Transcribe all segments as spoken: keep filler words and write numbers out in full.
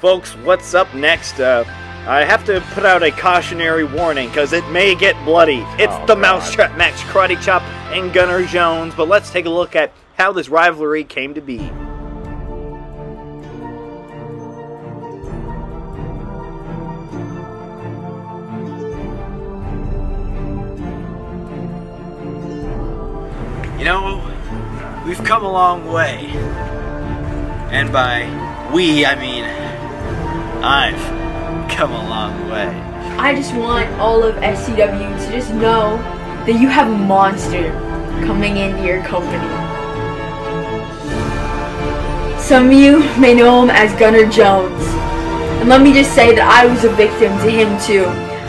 folks, what's up next? Uh, I have to put out a cautionary warning because it may get bloody. It's oh, the God. Mousetrap Max Karate Chop and Gunnar Jones, but let's take a look at how this rivalry came to be. You know, we've come a long way, and by we, I mean, I've come a long way. I just want all of S C W to just know that you have a monster coming into your company. Some of you may know him as Gunnar Jones, and let me just say that I was a victim to him too.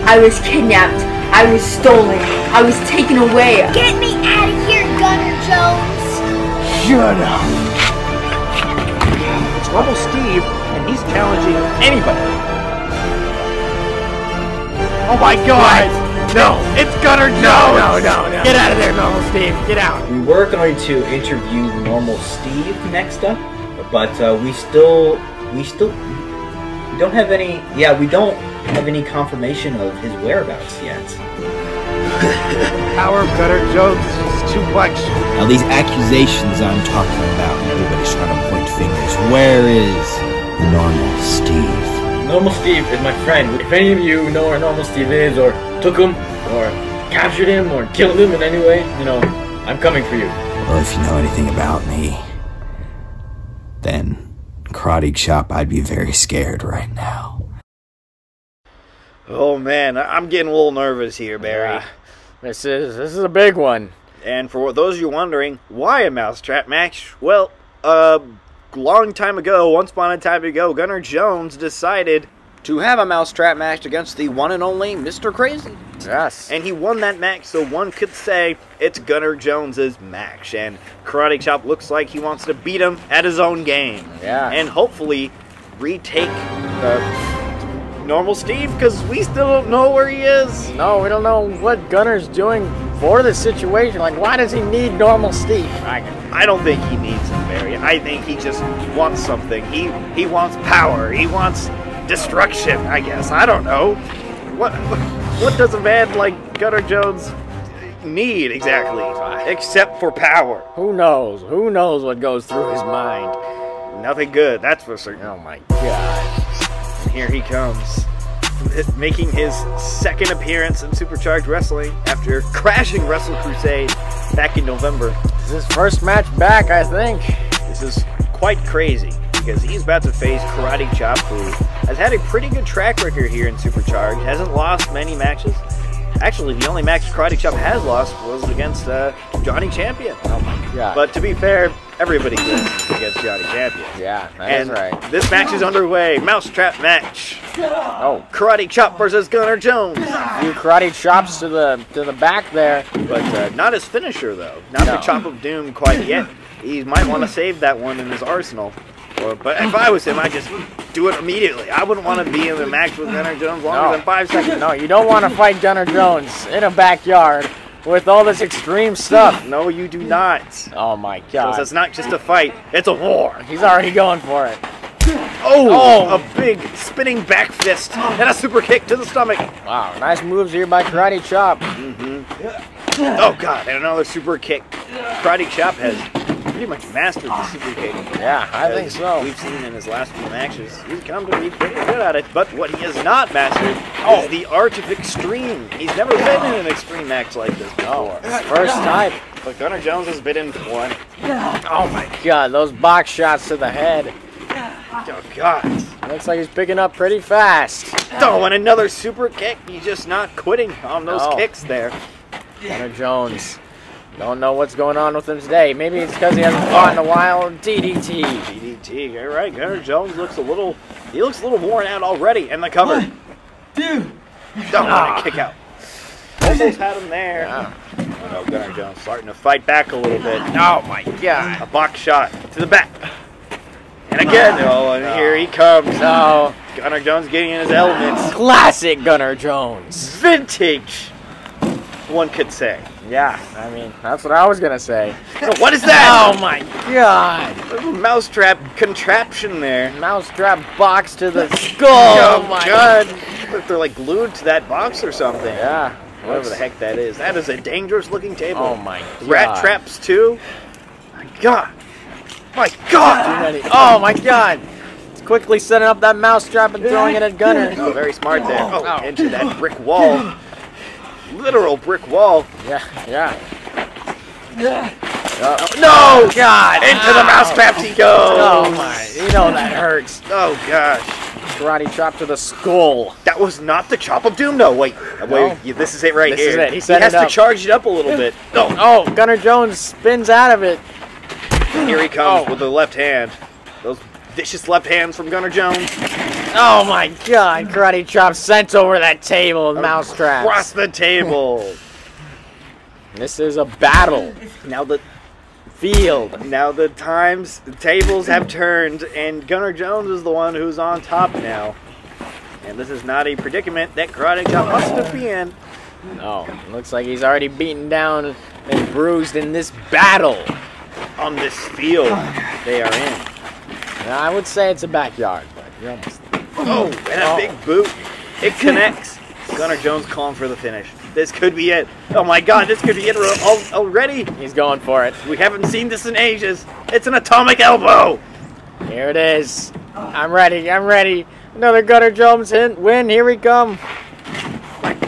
I was kidnapped, I was stolen, I was taken away. Get me out of here! Gunnar Jones. Shut up. It's Rubble Steve, and he's challenging anybody. Oh my God! What? No, it's Gunnar Jones. No, no, no, no! Get out of there, Normal Steve. Get out. We were going to interview Normal Steve next up, but uh, we still, we still, we don't have any. Yeah, we don't have any confirmation of his whereabouts yet. The power of Gunnar Jones is too much. Now these accusations I'm talking about, everybody's trying to point fingers. Where is Normal Steve? Normal Steve is my friend. If any of you know where Normal Steve is, or took him, or captured him, or killed him in any way, you know, I'm coming for you. Well, if you know anything about me, then Karate Chop, I'd be very scared right now. Oh man, I'm getting a little nervous here, Barry. Uh, This is this is a big one. And for those of you wondering, why a mousetrap match? Well, a long time ago, once upon a time ago, Gunnar Jones decided to have a mousetrap match against the one and only Mister Crazy. Yes. And he won that match, so one could say it's Gunnar Jones's match. And Karate Chop looks like he wants to beat him at his own game. Yeah. And hopefully retake the Normal Steve, because we still don't know where he is. No, we don't know what Gunnar's doing for the situation. Like, why does he need Normal Steve? I, I don't think he needs him, Barry. I think he just wants something. He he wants power. He wants destruction, I guess. I don't know. What what does a man like Gunnar Jones need exactly, except for power? Who knows? Who knows what goes through his mind? Nothing good, that's for certain. Oh my God. Here he comes, making his second appearance in Supercharged Wrestling after crashing Wrestle Crusade back in November. This is his first match back, I think. This is quite crazy because he's about to face Karate Chop, who has had a pretty good track record here in Supercharged, hasn't lost many matches. Actually, the only match Karate Chop has lost was against uh, Johnny Champion. Oh my God. But to be fair, everybody does against Johnny Champion. Yeah, that and is right. This match is underway. Mousetrap match. Oh. Karate Chop versus Gunnar Jones. A few karate chops to the to the back there. But uh, not his finisher though. Not no. the chop of doom quite yet. He might want to save that one in his arsenal. Or, but if I was him, I'd just do it immediately. I wouldn't want to be in the match with Gunnar Jones longer no. than five seconds. No, you don't want to fight Gunnar Jones in a backyard with all this extreme stuff. No, you do not. Oh my God. So it's not just a fight, it's a war. He's already going for it. Oh, oh, a big spinning back fist and a super kick to the stomach. Wow, nice moves here by Karate Chop. Mm-hmm. Oh God, and another super kick. Karate Chop has pretty much mastered the super kick. Yeah, I think so. We've seen in his last few matches, he's come to be pretty good at it, but what he has not mastered oh. is the art of extreme. He's never been in an extreme match like this before. No. First time. But Gunnar Jones has been in one. Oh my God, those box shots to the head. Oh God. Looks like he's picking up pretty fast. Oh, and another super kick. He's just not quitting on those no. kicks there. Gunnar Jones. Don't know what's going on with him today. Maybe it's because he hasn't fought in a while. D D T. D D T. All right, Gunnar Jones looks a little. He looks a little worn out already. And the cover. One, two. Don't want to kick out. Almost had him there. Yeah. Oh, Gunnar Jones starting to fight back a little bit. Oh my God. A box shot to the back. And again. Oh, and no. here he comes. Oh, Gunnar Jones getting in his elements. Classic Gunnar Jones. Vintage. one could say. Yeah, I mean, that's what I was gonna say. What is that? Oh my god! Little mousetrap contraption there. Mousetrap box to the skull! Oh my god! Look, they're like glued to that box or something. Yeah. Whatever the heck that is. That is a dangerous looking table. Oh my god. Rat traps too? My god! My god! Oh my god! Quickly setting up that mousetrap and throwing it at Gunner. Oh, very smart there. Oh, oh, into that brick wall. Literal brick wall. Yeah, yeah. yeah. Oh, no! God! Into the mousetrap he goes! Oh my, you know that hurts. Oh gosh. Karate chop to the skull. That was not the chop of doom, no. Wait, wait, no. This is it right this here. Is it. He, he has to charge it up a little bit. Oh, oh, Gunner Jones spins out of it. And here he comes oh. with the left hand. Those vicious left hands from Gunner Jones. Oh my god, karate chop sent over that table of mousetraps. Across the table. This is a battle. Now the field. Now the times, the tables have turned, and Gunner Jones is the one who's on top now. And this is not a predicament that karate chop must be in. No, looks like he's already beaten down and bruised in this battle. On this field they are in. Now, I would say it's a backyard, but you're almost there. Oh, and a oh. big boot. It connects. Gunner Jones calling for the finish. This could be it. Oh my god, this could be it already. He's going for it. We haven't seen this in ages. It's an atomic elbow. Here it is. I'm ready. I'm ready. Another Gunner Jones hint. Win. Here we come.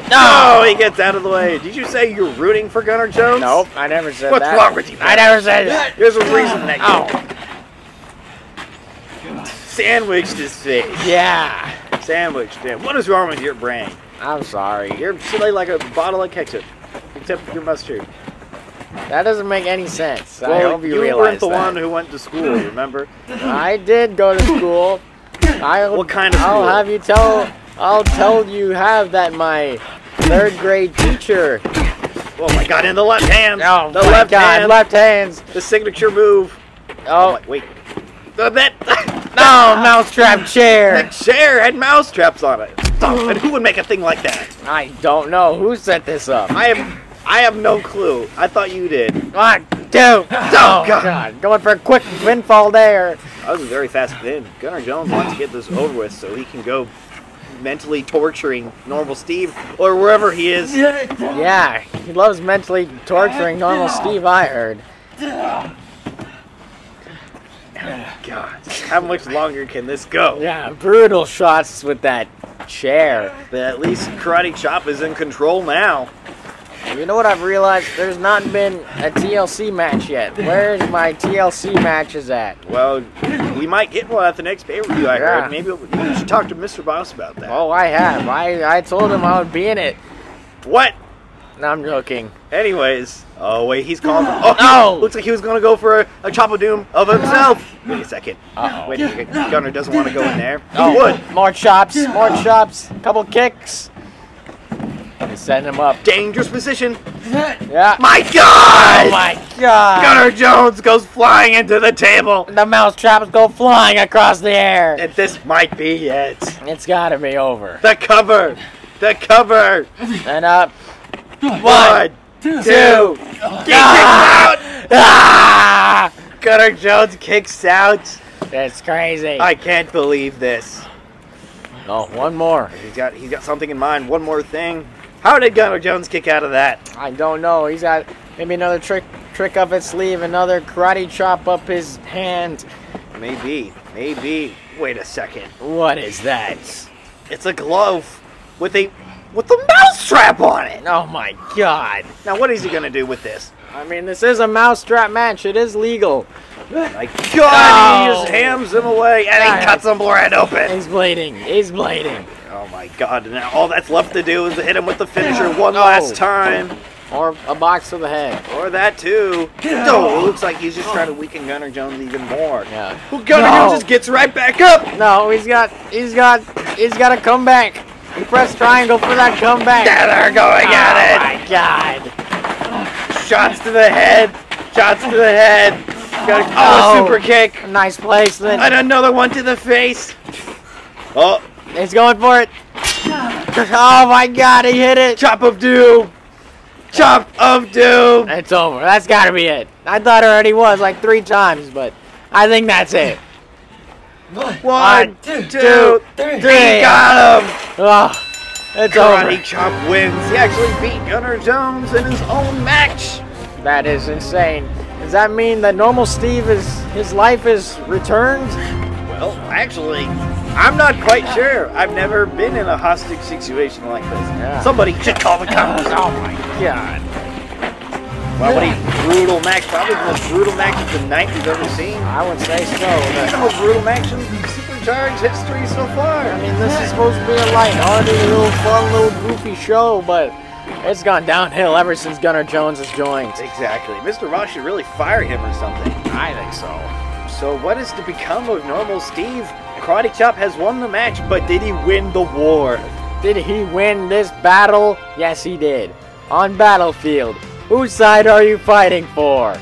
No, he gets out of the way. Did you say you're rooting for Gunner Jones? Nope, I never said What's that. What's wrong with you? Man? I never said that. There's a reason that you... Sandwiched his face. Yeah. Sandwiched him. What is wrong with your brain? I'm sorry. You're silly like a bottle of ketchup, except for your mustard. That doesn't make any sense. Well, I hope you, you realize that. You weren't the one who went to school, remember? I did go to school. I'll, what kind of school? I'll have you tell. I'll tell you have that my third grade teacher. Oh my God! In the left hand. Oh the my left God! Hand. Left hands. The signature move. Oh, oh wait. The that. No, mousetrap chair! The chair had mousetraps on it! Stop! And who would make a thing like that? I don't know. Who set this up? I have I have no clue. I thought you did. One, two! Oh, God. God! Going for a quick windfall there. That was a very fast win. Gunner Jones wants to get this over with so he can go mentally torturing Normal Steve or wherever he is. Yeah, he loves mentally torturing Normal Steve, I heard. Oh, God, how much longer can this go? Yeah, brutal shots with that chair. But at least Karate Chop is in control now. You know what I've realized? There's not been a T L C match yet. Where's my T L C matches at? Well, we might get one at the next pay-per-view, I yeah. heard. Maybe we should talk to Mister Boss about that. Oh, I have. I, I told him I would be in it. What? No, I'm joking. Anyways, oh wait, he's calling for, oh, no! Looks like he was gonna go for a, a chop of doom of himself. Wait a second. Uh-oh. Wait a second. Gunner doesn't want to go in there. Oh, would. More chops, more chops, couple kicks. He's setting him up. Dangerous position. Yeah. My God! Oh my God! Gunner Jones goes flying into the table. The mouse traps go flying across the air. And this might be it. It's gotta be over. The cover. The cover. And up. One, two, two. He ah! kicks out! Ah! Gunner Jones kicks out. That's crazy. I can't believe this. Oh, one more. He's got he's got something in mind. One more thing. How did Gunner Jones kick out of that? I don't know. He's got maybe another trick trick up his sleeve, another karate chop up his hand. Maybe, maybe. Wait a second. What is that? It's a glove with a. With a mousetrap on it! Oh my god! Now what is he gonna do with this? I mean, this is a mousetrap match. It is legal. My god! Oh. He just hams him away and god. He cuts him right open. He's bleeding. He's bleeding. Oh my god! Now all that's left to do is to hit him with the finisher one oh. last time, or a box to the head, or that too. No, it looks like he's just trying to weaken Gunner Jones even more. Yeah. Well, Gunner no. Jones just gets right back up. No, he's got, he's got, he's got to come back. You press triangle for that comeback. Yeah, they're going oh at it. Oh my god. Shots to the head. Shots to the head. Got a, oh, oh, super kick. Nice placement. And another one to the face. Oh. He's going for it. Oh my god, he hit it. Chop of doom. Chop of doom! It's over. That's gotta be it. I thought it already was like three times, but I think that's it. One, One two, two, three. three. Got him! Oh, it's Karate over. Chop wins. He actually beat Gunnar Jones in his own match. That is insane. Does that mean that normal Steve is his life is returned? Well, actually, I'm not quite sure. I've never been in a hostage situation like this. Yeah. Somebody should call the cops. Oh my god. Well, what a brutal match. Probably the most brutal match of the night we've ever seen. I would say so. It's the most brutal match in Supercharged history so far. I mean, this is supposed to be a light-hearted, little fun, little goofy show, but it's gone downhill ever since Gunnar Jones has joined. Exactly. Mister Ross should really fire him or something. I think so. So what is to become of normal Steve? Karate Chop has won the match, but did he win the war? Did he win this battle? Yes, he did. On Battlefield, whose side are you fighting for?